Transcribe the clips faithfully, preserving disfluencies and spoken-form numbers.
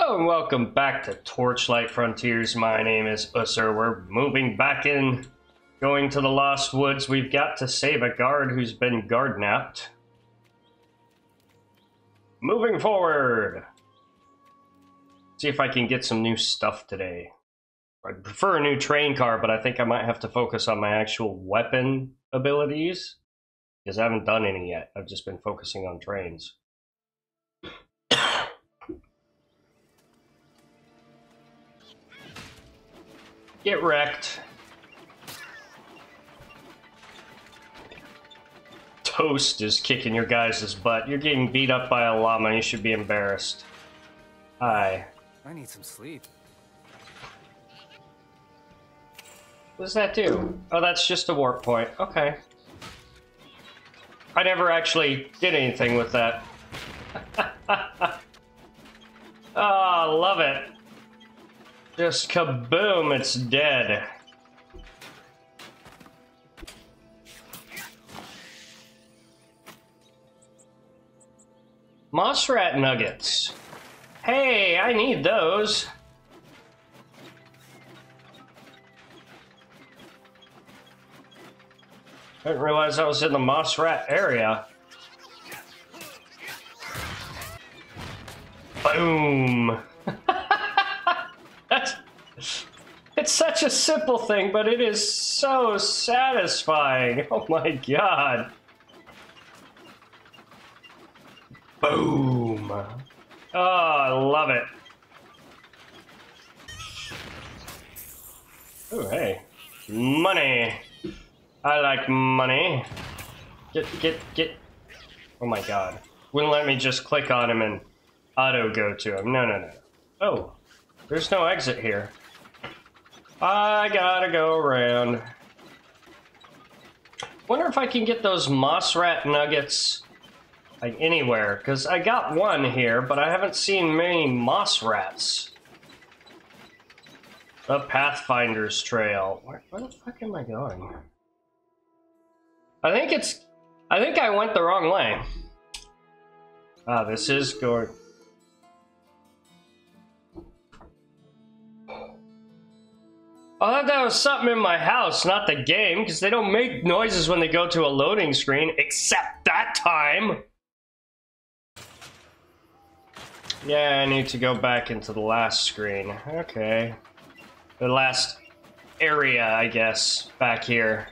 Hello and welcome back to Torchlight Frontiers. My name is Ussur. We're moving back in, going to the Lost Woods. We've got to save a guard who's been guard-napped. Moving forward. See if I can get some new stuff today. I'd prefer a new train car, but I think I might have to focus on my actual weapon abilities, because I haven't done any yet. I've just been focusing on trains. Get wrecked. Toast is kicking your guys' butt. You're getting beat up by a llama. You should be embarrassed. Hi. I need some sleep. What does that do? Oh, that's just a warp point. Okay. I never actually did anything with that. Ah, oh, love it. Just kaboom, it's dead. Moss Rat Nuggets. Hey, I need those. I didn't realize I was in the Moss Rat area. Boom. It's such a simple thing, but it is so satisfying. Oh my god. Boom. Oh, I love it. Oh, hey. Money. I like money. Get, get, get. Oh my god. Wouldn't let me just click on him and auto go to him. No, no, no. Oh, there's no exit here. I gotta go around. Wonder if I can get those Moss Rat Nuggets like anywhere, because I got one here, but I haven't seen many Moss Rats. The Pathfinder's Trail. Where, where the fuck am I going? I think it's... I think I went the wrong way. Ah, this is going... I thought that was something in my house, not the game, because they don't make noises when they go to a loading screen, except that time. Yeah, I need to go back into the last screen. Okay. The last area, I guess, back here.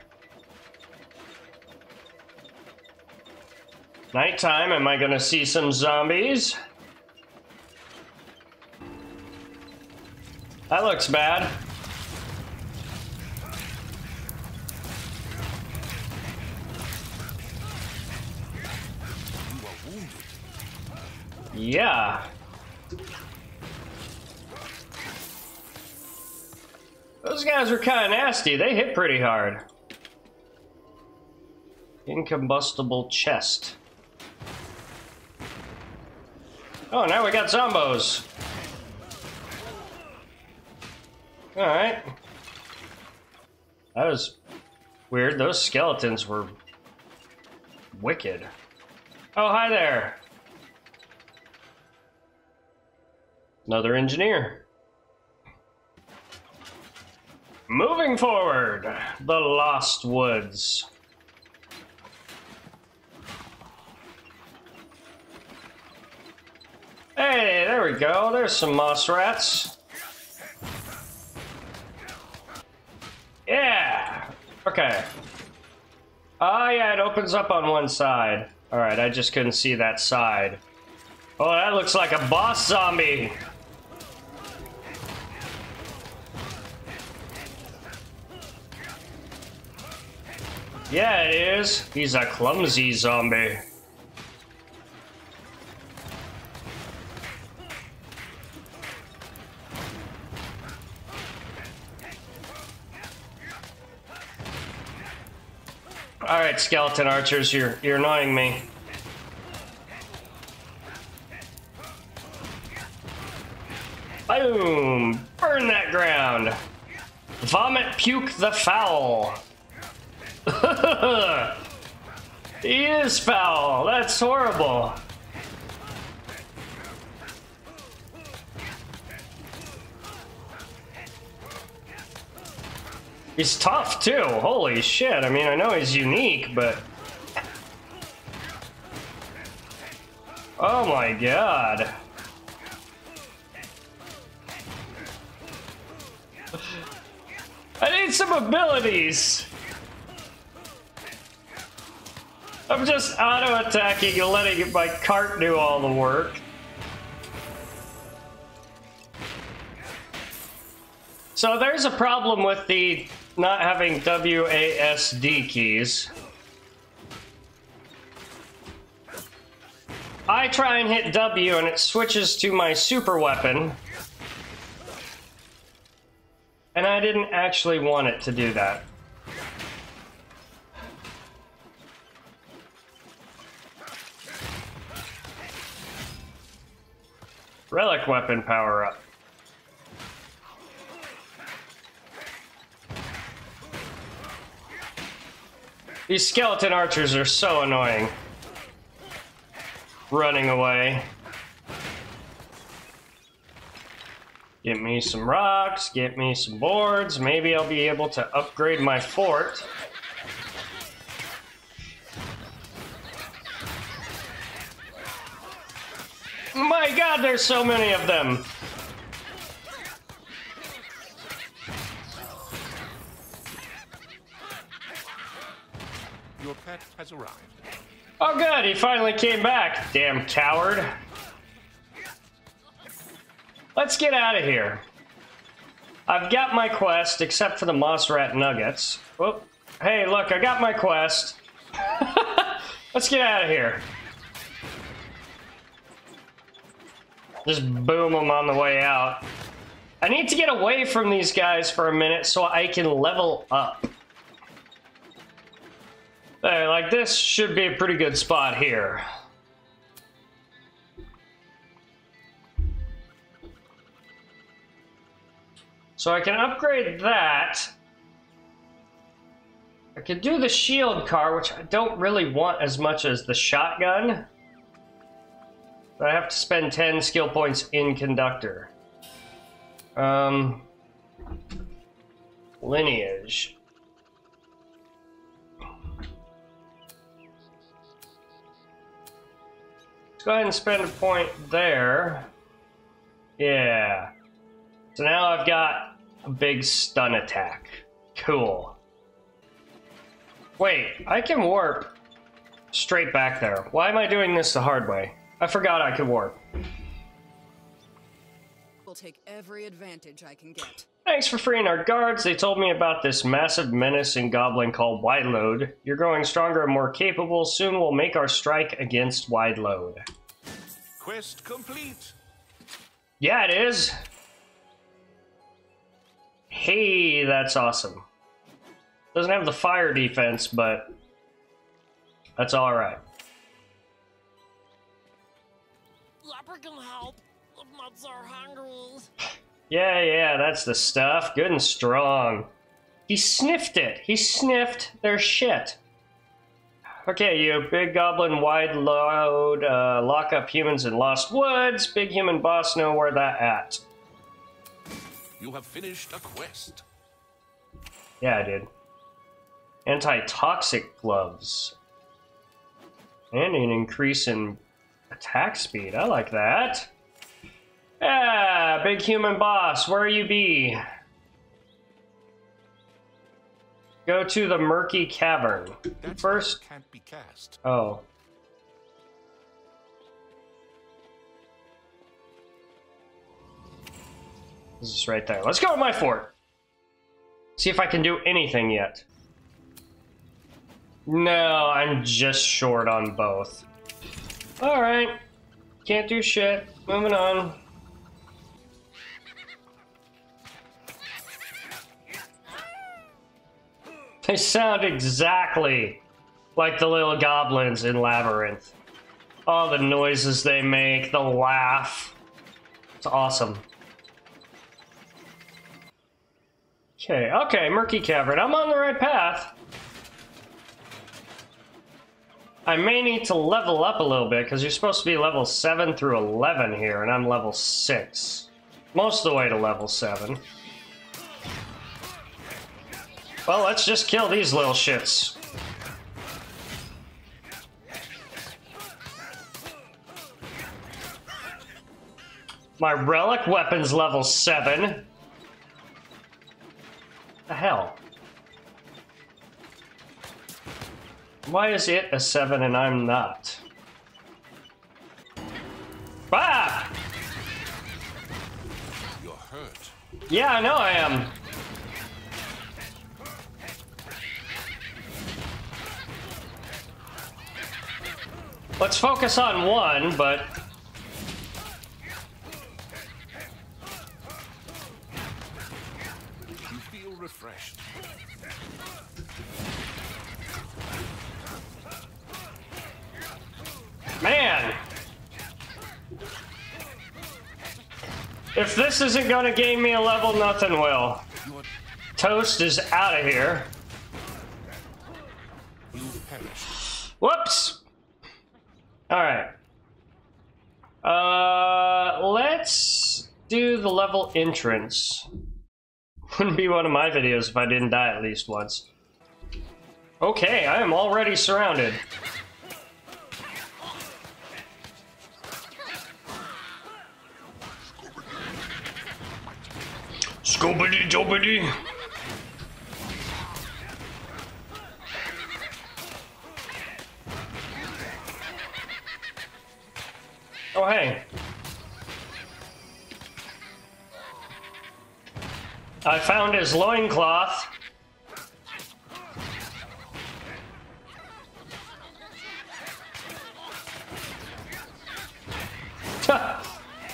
Nighttime, am I gonna see some zombies? That looks bad. Yeah. Those guys were kind of nasty. They hit pretty hard. Incombustible chest. Oh, now we got Zombos. All right. That was weird. Those skeletons were wicked. Oh, hi there. Another engineer. Moving forward, the Lost Woods. Hey, there we go. There's some moss rats. Yeah. Okay. Oh, yeah, it opens up on one side. All right, I just couldn't see that side. Oh, that looks like a boss zombie. Yeah, it is. He's a clumsy zombie. All right, skeleton archers, you're you're annoying me. Boom! Burn that ground. Vomit, puke the foul. He is foul. That's horrible. He's tough too, holy shit. I mean, I know he's unique, but... oh my god. I need some abilities. I'm just auto-attacking and letting my cart do all the work. So there's a problem with the not having W A S D keys. I try and hit W and it switches to my super weapon. And I didn't actually want it to do that. Relic weapon power up. These skeleton archers are so annoying. Running away. Get me some rocks, get me some boards. Maybe I'll be able to upgrade my fort. My god, there's so many of them. Your pet has arrived. Oh good, he finally came back. Damn coward. Let's get out of here. I've got my quest, except for the Moss Rat Nuggets. Oh, hey, look, I got my quest. Let's get out of here. Just boom them on the way out. I need to get away from these guys for a minute so I can level up. Hey, like this should be a pretty good spot here. So I can upgrade that. I could do the shield car, which I don't really want as much as the shotgun. But I have to spend ten skill points in Conductor. Um, lineage. Go ahead and spend a point there. Yeah. So now I've got a big stun attack. Cool. Wait, I can warp straight back there. Why am I doing this the hard way? I forgot I could warp. We'll take every advantage I can get. Thanks for freeing our guards. They told me about this massive menacing goblin called Wideload. You're growing stronger and more capable. Soon we'll make our strike against Wideload. Quest complete. Yeah, it is. Hey, that's awesome. Doesn't have the fire defense, but that's all right. Yapper can help. The mutts are hungry. Yeah, yeah, that's the stuff. Good and strong. He sniffed it. He sniffed their shit. Okay, you big goblin wide load, uh, lock up humans in Lost Woods. Big human boss, know where that at. You have finished a quest. Yeah, I did. Anti-toxic gloves. And an increase in attack speed. I like that. Yeah, big human boss, where you be? Go to the Murky Cavern. That first can't be cast. Oh. This is right there. Let's go to my fort. See if I can do anything yet. No, I'm just short on both. Alright. Can't do shit. Moving on. They sound exactly like the little goblins in Labyrinth. All the noises they make, the laugh. It's awesome. Okay, okay, Murky Cavern. I'm on the right path. I may need to level up a little bit because you're supposed to be level seven through eleven here, and I'm level six. Most of the way to level seven. Well, let's just kill these little shits. My relic weapon's level seven. What the hell? Why is it a seven and I'm not? Ah! You're hurt. Yeah, I know I am. Let's focus on one, but... Refreshed. Man! If this isn't gonna gain me a level, nothing will. Toast is out of here. Whoops! Alright. Uh, let's do the level entrance. Wouldn't be one of my videos if I didn't die at least once. Okay, I am already surrounded. Scoobity doobity. Oh, hey. I found his loincloth.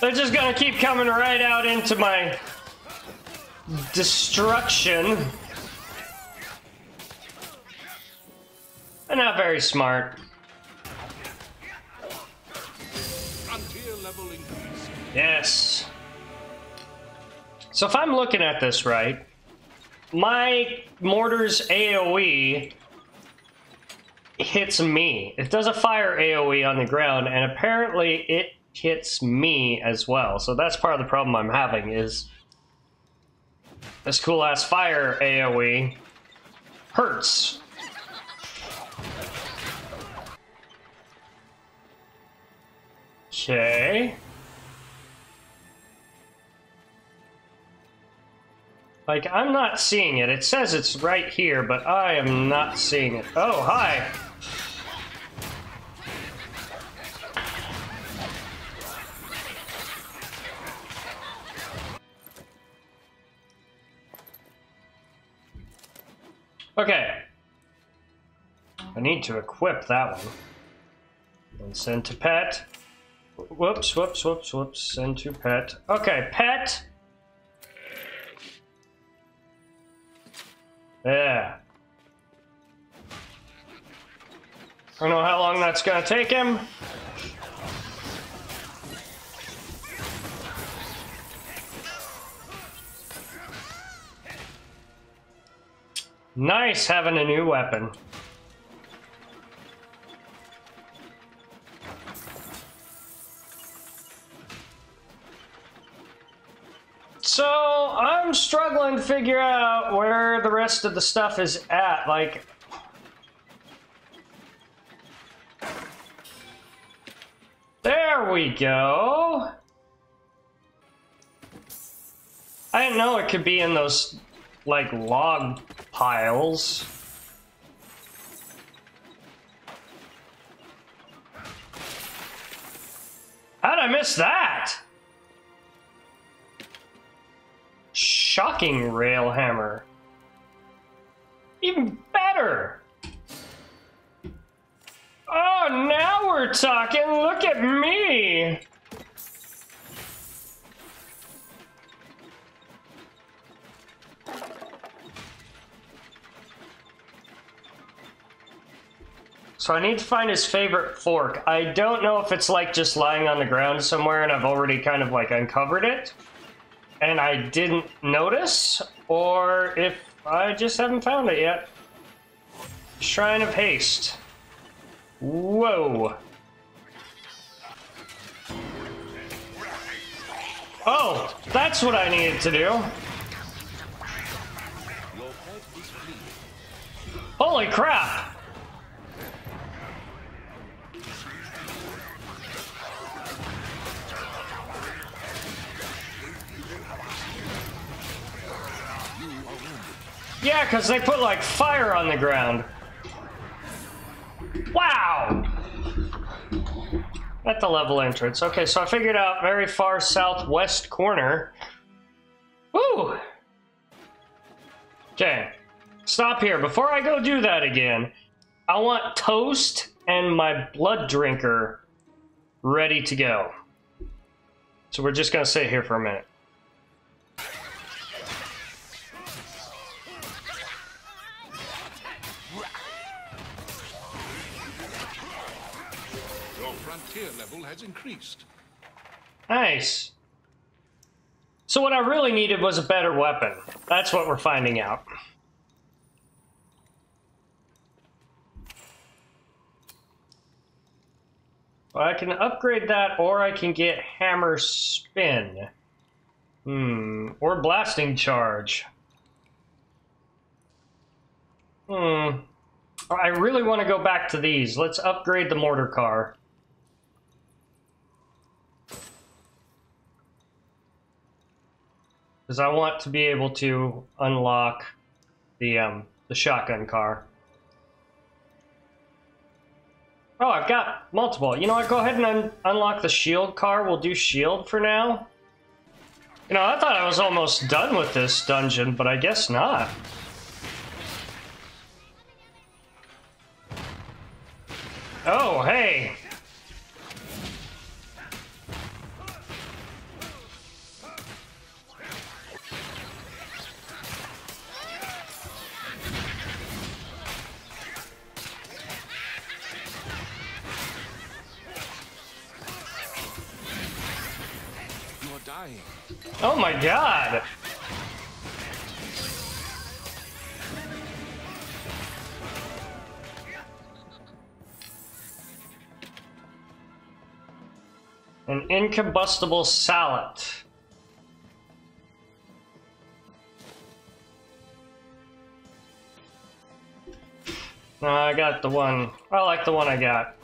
They're just gonna keep coming right out into my destruction. They're not very smart. Frontier level increase. Yes. So if I'm looking at this right, my mortar's A O E hits me. It does a fire A O E on the ground, and apparently it hits me as well. So that's part of the problem I'm having is this cool-ass fire A O E hurts. Okay. Like, I'm not seeing it. It says it's right here, but I am not seeing it. Oh, hi! Okay. I need to equip that one. And send to pet. Whoops, whoops, whoops, whoops. Send to pet. Okay, pet! Yeah. I don't know how long that's gonna take him. Nice having a new weapon. So, I'm struggling to figure out where the rest of the stuff is at, like... There we go! I didn't know it could be in those, like, log piles. How'd I miss that? Shocking rail hammer. Even better. Oh, now we're talking. Look at me. So I need to find his favorite fork. I don't know if it's like just lying on the ground somewhere and I've already kind of like uncovered it. And I didn't notice, or if I just haven't found it yet. Shrine of Haste. Whoa. Oh, that's what I needed to do. Holy crap! Yeah, because they put, like, fire on the ground. Wow! At the level entrance. Okay, so I figured out very far southwest corner. Woo! Okay. Stop here. Before I go do that again, I want toast and my blood drinker ready to go. So we're just going to sit here for a minute. Tier level has increased. Nice. So what I really needed was a better weapon. That's what we're finding out. Well, I can upgrade that, or I can get hammer spin. Hmm. Or blasting charge. Hmm. I really want to go back to these. Let's upgrade the mortar car. Because I want to be able to unlock the um, the shotgun car. Oh, I've got multiple. You know what? Go ahead and un unlock the shield car. We'll do shield for now. You know, I thought I was almost done with this dungeon, but I guess not. Oh, hey. Oh my god! An incombustible salad. No, I got the one. I like the one I got.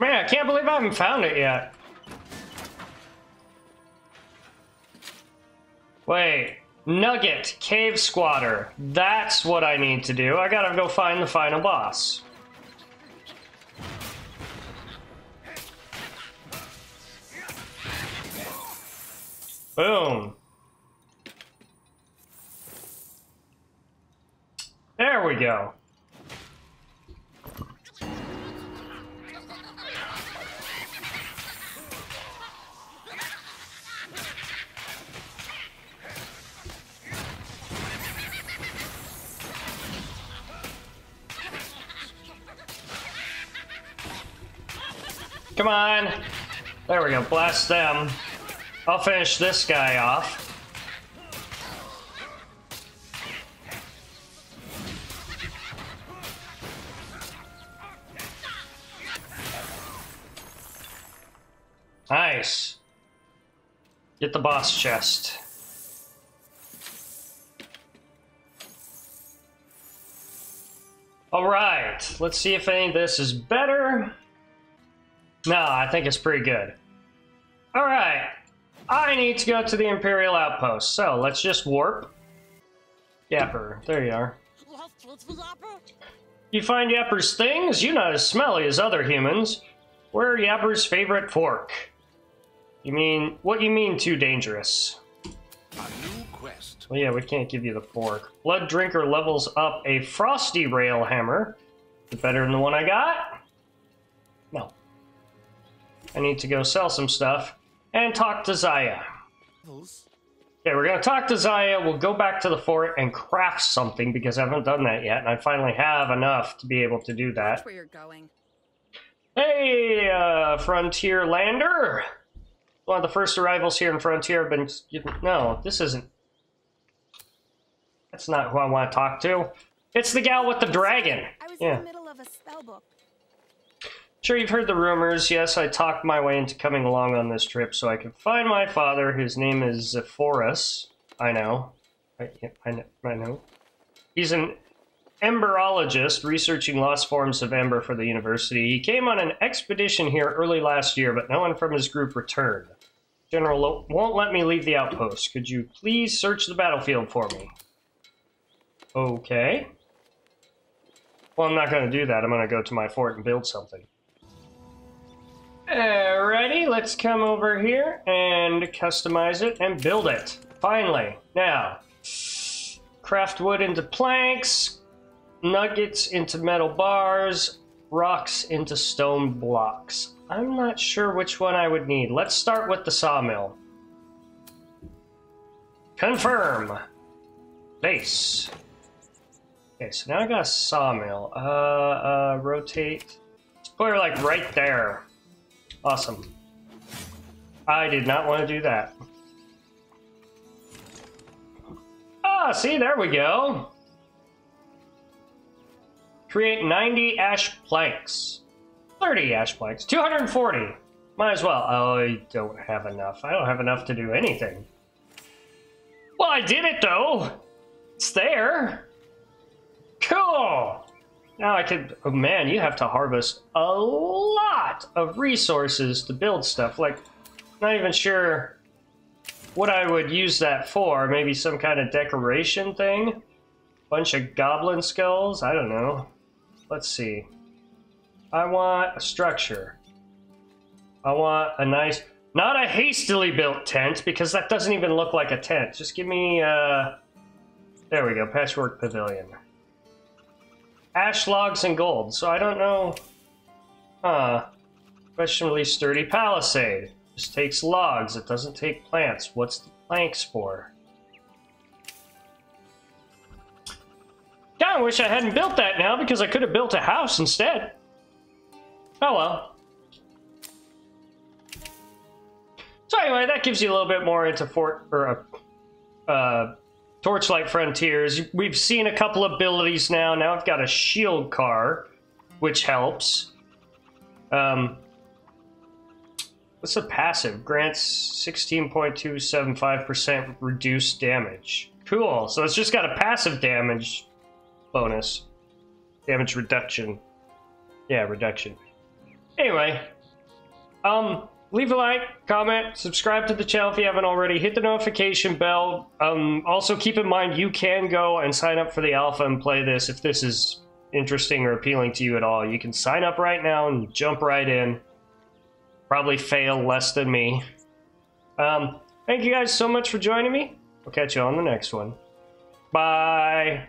Man, I can't believe I haven't found it yet. Wait, Nugget, Cave Squatter. That's what I need to do. I gotta go find the final boss. Boom. There we go. Come on. There we go. Blast them. I'll finish this guy off. Nice. Get the boss chest. All right. Let's see if any of this is better. No, I think it's pretty good. All right. I need to go to the Imperial Outpost, so let's just warp. Yapper, there you are. You find Yapper's things? You're not as smelly as other humans. Where are Yapper's favorite fork? You mean, what you mean too dangerous? A new quest. Well, yeah, we can't give you the fork. Blood Drinker levels up a frosty rail hammer. Is it better than the one I got? No. I need to go sell some stuff and talk to Zaya. Okay, we're going to talk to Zaya. We'll go back to the fort and craft something because I haven't done that yet. And I finally have enough to be able to do that. That's where you're going. Hey, uh, Frontier Lander. One of the first arrivals here in Frontier. Have been no, this isn't. That's not who I want to talk to. It's the gal with the dragon. I was yeah. in the middle of a spell book. Sure, you've heard the rumors. Yes, I talked my way into coming along on this trip so I could find my father. His name is Zephorus. I know. I, I know. I know. He's an emberologist researching lost forms of ember for the university. He came on an expedition here early last year, but no one from his group returned. General Lo won't let me leave the outpost. Could you please search the battlefield for me? Okay. Well, I'm not going to do that. I'm going to go to my fort and build something. Alrighty, let's come over here and customize it and build it. Finally. Now, craft wood into planks, nuggets into metal bars, rocks into stone blocks. I'm not sure which one I would need. Let's start with the sawmill. Confirm. Base. Okay, so now I got a sawmill. Uh, uh, rotate. Let's put her like right there. Awesome. I did not want to do that. Ah, see, there we go. Create ninety ash planks. thirty ash planks. two hundred forty. Might as well. Oh, I don't have enough. I don't have enough to do anything. Well, I did it, though. It's there. Cool. Now I could... Oh, man, you have to harvest a lot of resources to build stuff. Like, not even sure what I would use that for. Maybe some kind of decoration thing? Bunch of goblin skulls? I don't know. Let's see. I want a structure. I want a nice, not a hastily built tent, because that doesn't even look like a tent. Just give me, uh, there we go, Patchwork Pavilion. Ash logs and gold, so I don't know. Huh. Questionably sturdy palisade. Just takes logs, it doesn't take plants. What's the planks for? God, I wish I hadn't built that now, because I could have built a house instead. Oh well. So anyway, that gives you a little bit more into Fort or uh, uh, Torchlight Frontiers. We've seen a couple abilities now. Now I've got a shield car, which helps. Um, what's the passive? Grants sixteen point two seven five percent reduced damage. Cool. So it's just got a passive damage bonus, damage reduction. Yeah, reduction. Anyway, um, leave a like, comment, subscribe to the channel if you haven't already, hit the notification bell. Um, also keep in mind you can go and sign up for the alpha and play this if this is interesting or appealing to you at all. You can sign up right now and jump right in. Probably fail less than me. Um, thank you guys so much for joining me. I'll catch you on the next one. Bye!